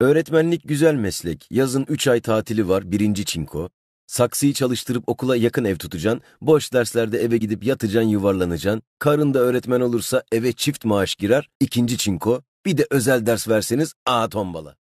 Öğretmenlik güzel meslek. Yazın 3 ay tatili var, birinci çinko. Saksıyı çalıştırıp okula yakın ev tutacaksın, boş derslerde eve gidip yatacaksın, yuvarlanacaksın. Karın da öğretmen olursa eve çift maaş girer, ikinci çinko. Bir de özel ders verseniz, tombala.